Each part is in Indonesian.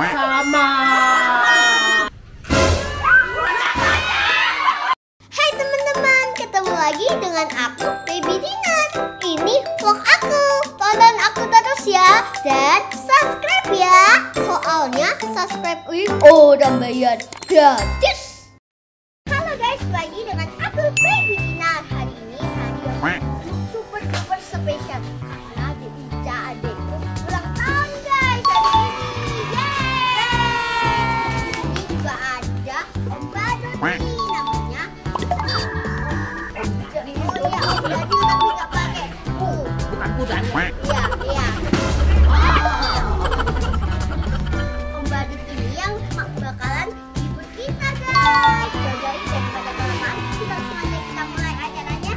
Sama. Hai teman-teman, ketemu lagi dengan aku Baby Dinar. Ini vlog aku, tonton aku terus ya, dan subscribe ya. Soalnya subscribe WO dan bayar gratis. Halo guys, lagi dengan aku Baby Dinar. Hari ini hari yang super spesial karena di Ica adekku ulang tahun guys. Namanya Om Daniel ini yang bakalan ikut kita guys. Jadi daripada kelamaan, kita langsung aja kita mulai acaranya.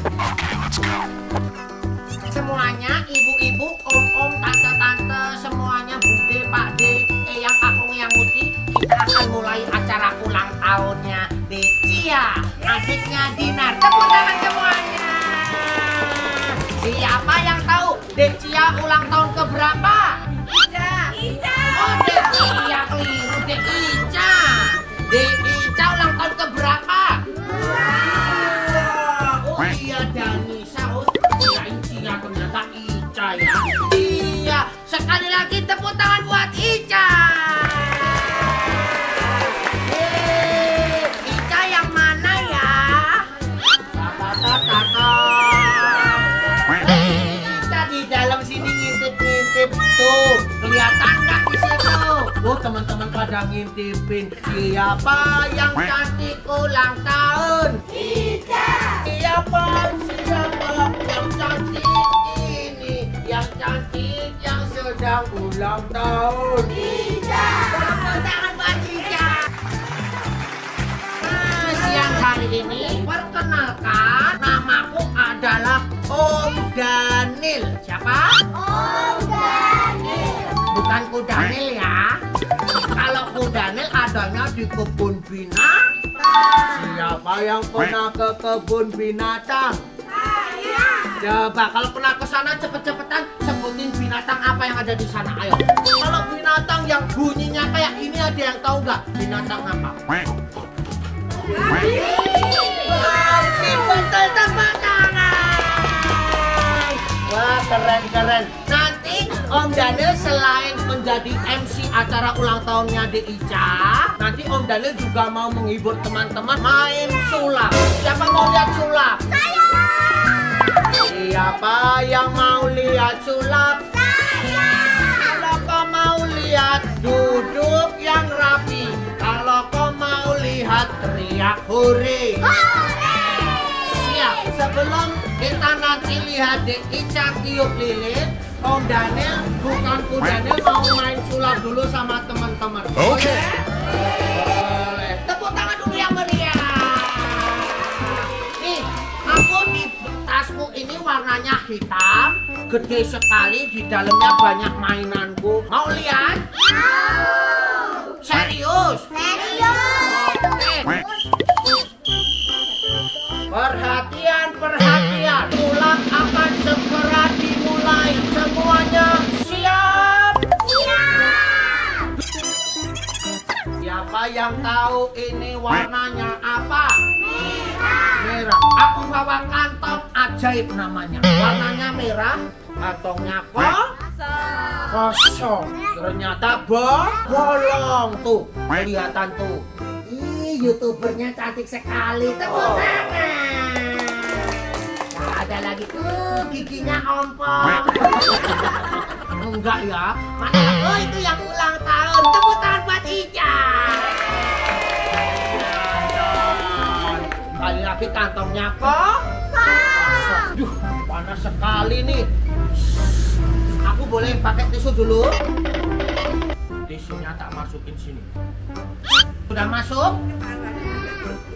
Semuanya ibu-ibu, om-om, tante-tante, semuanya bude, pakde, eyang, kakung, yang muti, kita akan mulai acara ulang tahunnya Cia, adiknya Dinar. Tepuk tangan semuanya. Siapa yang tahu Dek Cia ulang tahun ke berapa? Ica. Oh, Dek Cia keliru, Dek Ica. Dek Ica ulang tahun ke berapa? Oh iya, Danisa. Oh iya, Ica ternyata Ica ya. Iya, sekali lagi tepuk tangan buat Ica. Kelihatan nggak di situ? Oh, teman-teman pada ngintipin. Siapa yang cantik ulang tahun? Ica. Siapa yang cantik ini? Yang cantik yang sedang ulang tahun. Ica. Tepuk tangan buat Ica. Nah, siang hari ini perkenalkan, namaku adalah Om Daniel. Siapa? Om Daniel. Bukan Kudanil ya. Kalau Kudanil adanya di kebun binatang. Siapa yang pernah ke kebun binatang? Saya. Coba kalau pernah ke sana cepet-cepetan sebutin binatang apa yang ada di sana. Ayo. Kalau binatang yang bunyinya kayak ini ada yang tahu nggak? Binatang apa? Betul, tepuk tangan. Wah, keren-keren. Nanti Om Daniel selain menjadi MC acara ulang tahunnya di Ica, nanti Om Daniel juga mau menghibur teman-teman main sulap. Siapa mau lihat sulap? Saya. Siapa yang mau lihat sulap? Saya. Kalau kau mau lihat duduk yang rapi, kalau kau mau lihat teriak hore. Siap. Sebelum kita nanti lihat di Ica tiup lilin, Om Daniel bukan Kudanil mau main sulap dulu sama teman-teman. Oke. Boleh. Tepuk tangan dulu yang meriah. Nih, aku di tasku ini warnanya hitam, gede sekali, di dalamnya banyak mainanku. Mau lihat? Mau. Serius. Perhatian, ulang akan segera dimulai. Semuanya siap. Siapa yang tahu ini warnanya apa? Merah. Aku bawa kantong ajaib namanya. Warnanya merah, kantongnya kosong. Ternyata bolong tuh. Kelihatan tuh. Ih, youtubernya cantik sekali. Tepuk tangan. Ada lagi tuh giginya ompong. Enggak ya, mana? Oh, itu yang ulang tahun. Tepuk tangan buat Ica. Kali lagi kantongnya kosong. Duh, panas sekali nih. Aku boleh pakai tisu dulu. Tisunya tak masukin sini. Sudah masuk?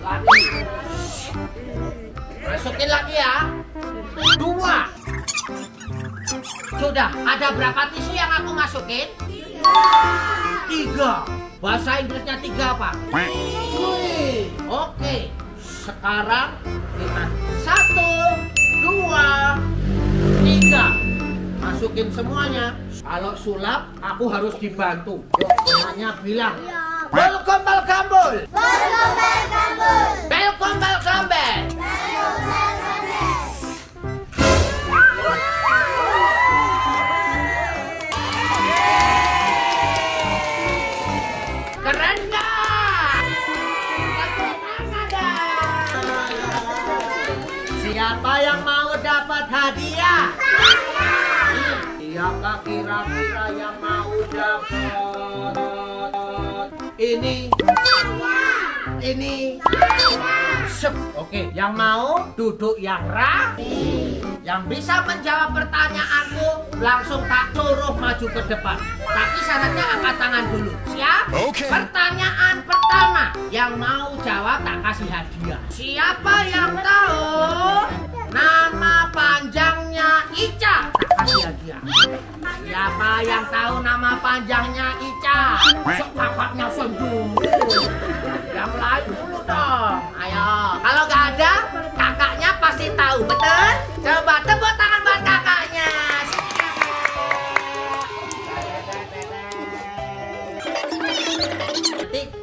Lagi. Masukin lagi ya. 2. Sudah, ada berapa tisu yang aku masukin? 3. Bahasa Inggrisnya 3 apa? Oke. Sekarang kita 1, 2, 3. Mas masukin semuanya. Kalau sulap, aku harus dibantu. Semuanya bilang, welcome welcome bul. Welcome welcome bul. Welcome welcome back. Siapa yang mau dapat hadiah? Siapa kira-kira yang mau dapat? Ini. Ini. Sep. Oke, yang mau duduk yang rapi. Yang bisa menjawab pertanyaanku langsung tak suruh maju ke depan. Tapi syaratnya angkat tangan dulu. Siap? Okay. Pertanyaan pertama, yang mau jawab tak kasih hadiah. Siapa yang tahu nama panjangnya Ica? Tak kasih hadiah. Siapa yang tahu nama panjangnya Ica? Sok bapaknya sendiri. Yang lain dulu dong. Ayo. Kalau nggak ada, kakaknya pasti tahu. Betul? Coba tepuk tangan buat kakaknya.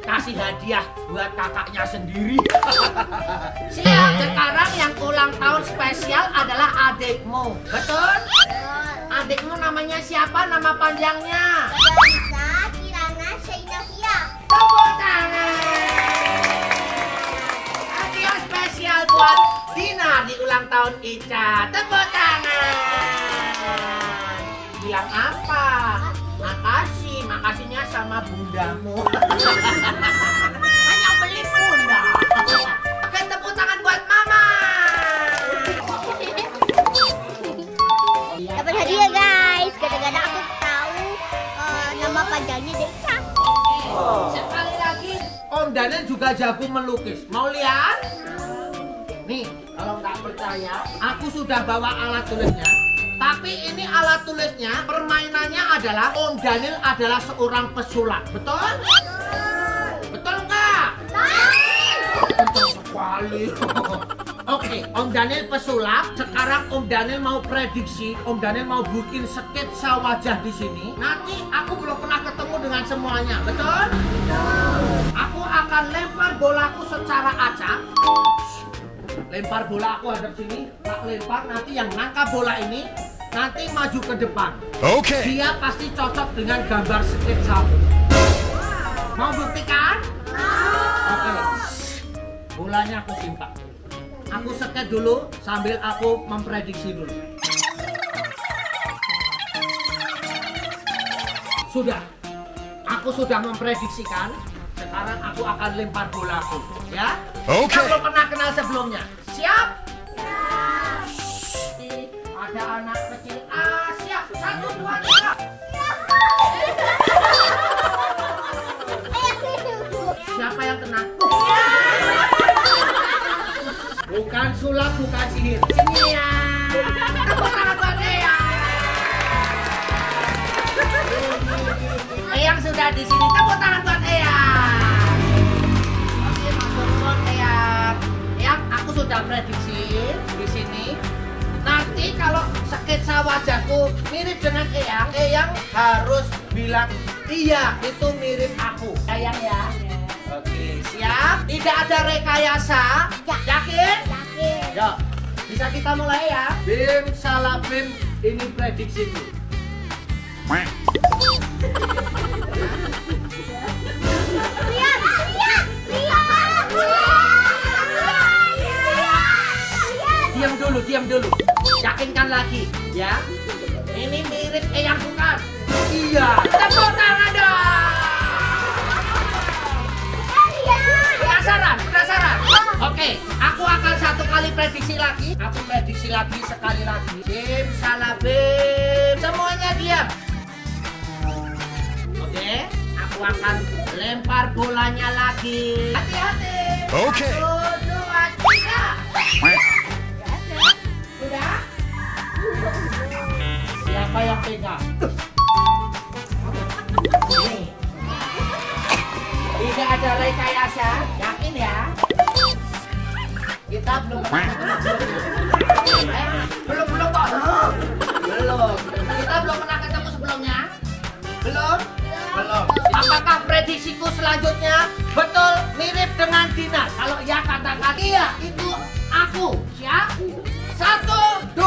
Kasih hadiah buat kakaknya sendiri. Siap, sekarang yang ulang tahun spesial adalah adikmu. Betul? Adikmu namanya siapa? Nama panjangnya? Danisa Kirana Shainafia. Tepuk tangan. Hadiah spesial buat Dinar di ulang tahun Ica. Tepuk tangan. Bilang apa? Makasih, makasihnya sama bundamu. Hanya beli bunda. Oke, tepuk tangan buat mama. Dapat hadiah guys, gara-gara aku tahu nama panjangnya Desa. Sekali lagi, Om Daniel juga jago melukis. Mau lihat? Nih, kalau nggak percaya, aku sudah bawa alat tulisnya. Tapi ini alat tulisnya, permainannya adalah Om Daniel adalah seorang pesulap. Betul? Betul nggak? Betul sekali. Oke, Om Daniel pesulap. Sekarang Om Daniel mau prediksi. Om Daniel mau bikin sketsa wajah di sini. Nanti aku belum pernah ketemu dengan semuanya. Betul? Aku akan lempar bolaku secara acak. Lempar bola aku hadap sini, tak lempar, nanti yang nangkap bola ini nanti maju ke depan. Oke. Dia pasti cocok dengan gambar sketsa. Mau buktikan? Oke. Bolanya aku simpan. Aku sketch dulu sambil aku memprediksi dulu. Sudah. Aku sudah memprediksikan. Sekarang aku akan lempar bola aku, ya? Oke. Kita belum pernah kenal sebelumnya. Siap? Siap. Ada anak kecil. Ah, siap. 1, 2, 3. Siapa yang kena? Bukan sulap, bukan sihir. Sini ya. Tepuk tangan buat Eyang. Eyang sudah di sini. Tepuk tangan buat Eyang. Yang aku sudah prediksi di sini. Nanti kalau sketsa wajahku mirip dengan Eyang harus bilang iya itu mirip aku. Eyang ya. Oke, siap. Tidak ada rekayasa. Yakin? Yakin. Yuk, bisa kita mulai ya. Bim salah bim, ini prediksiku. Diam dulu, yakinkan lagi ya. Ini mirip Eyang bukan? Iya. Tepuk tangan dong. Penasaran, penasaran. Oke, aku akan 1 kali prediksi lagi. Aku prediksi lagi sekali lagi. Bim, salah bim. Semuanya diam. Oke, aku akan lempar bolanya lagi. Hati-hati. Oke. 1, 2, 3. Siapa yang pegang? Tidak ada rekayasa, yakin ya? Kita belum. Belum kok. belum? Kita belum pernah ketemu sebelumnya? Belum? Belum. Apakah prediksiku selanjutnya betul mirip dengan Dinar? Kalau ya katakan iya, itu aku. Siap? 1,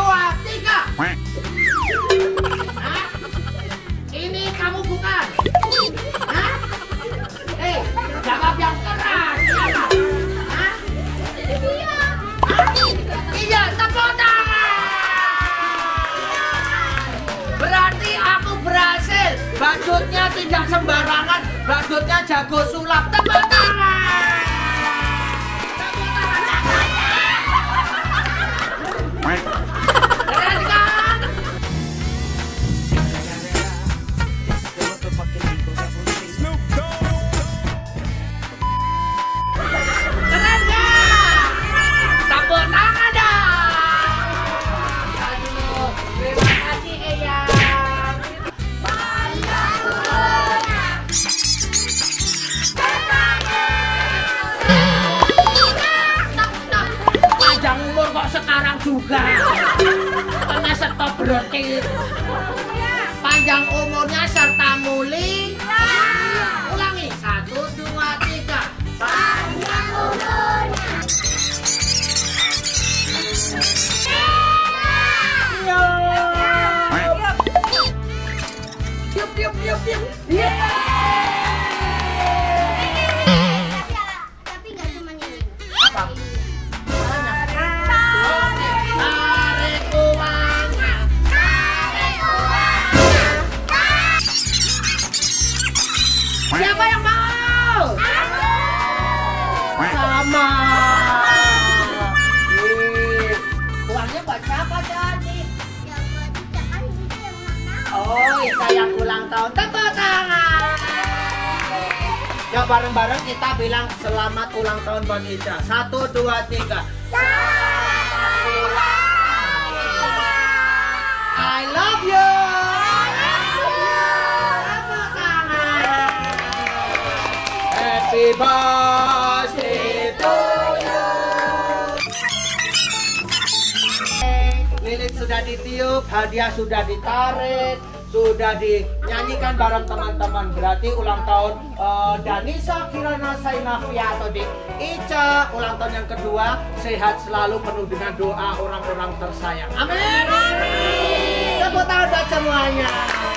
2, 3. Hah? Ini kamu bukan? Hah? Jawab yang keras. Siapa? Hah? Iya. Hah? Iya, tepuk tangan. Berarti aku berhasil. Badutnya tidak sembarangan. Badutnya jago sulap. Tepuk tangan. Juga tengah stop berarti panjang umurnya serta muli. Ulangi 1, 2, 3. Panjang umurnya. Yup. Siapa yang mau? Aku! Sama! Uangnya buat siapa jadi? Ya buat Ica kan itu yang ulang tahun. Oh, Ica yang ulang tahun. Tepuk tangan! Ya bareng-bareng kita bilang selamat ulang tahun buat Ica. 1, 2, 3. Selamat ulang tahun! I love you! Happy birthday to you. Lilin sudah ditiup, hadiah sudah ditarik, sudah dinyanyikan bareng teman-teman. Berarti ulang tahun Danisa Kirana Shainafia atau di Ica, ulang tahun yang kedua, sehat selalu penuh dengan doa orang-orang tersayang. Amin. Selamat tahun buat semuanya.